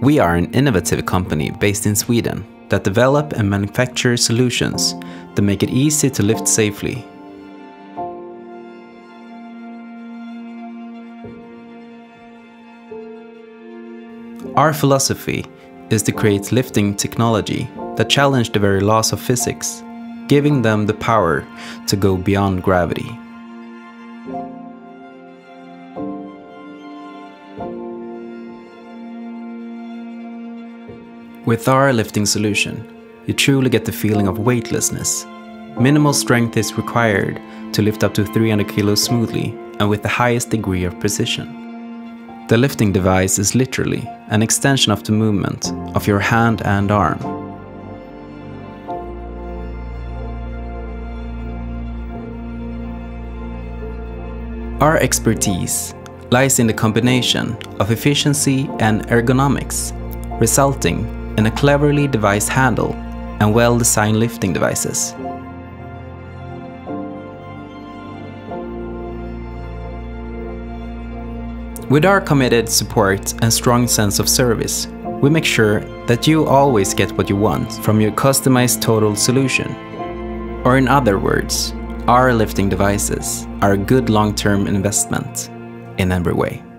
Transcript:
We are an innovative company based in Sweden that develop and manufacture solutions that make it easy to lift safely. Our philosophy is to create lifting technology that challenges the very laws of physics, giving them the power to go beyond gravity. With our lifting solution, you truly get the feeling of weightlessness. Minimal strength is required to lift up to 300 kilos smoothly and with the highest degree of precision. The lifting device is literally an extension of the movement of your hand and arm. Our expertise lies in the combination of efficiency and ergonomics, resulting in a cleverly devised handle and well-designed lifting devices. With our committed support and strong sense of service, we make sure that you always get what you want from your customized total solution. Or in other words, our lifting devices are a good long-term investment in every way.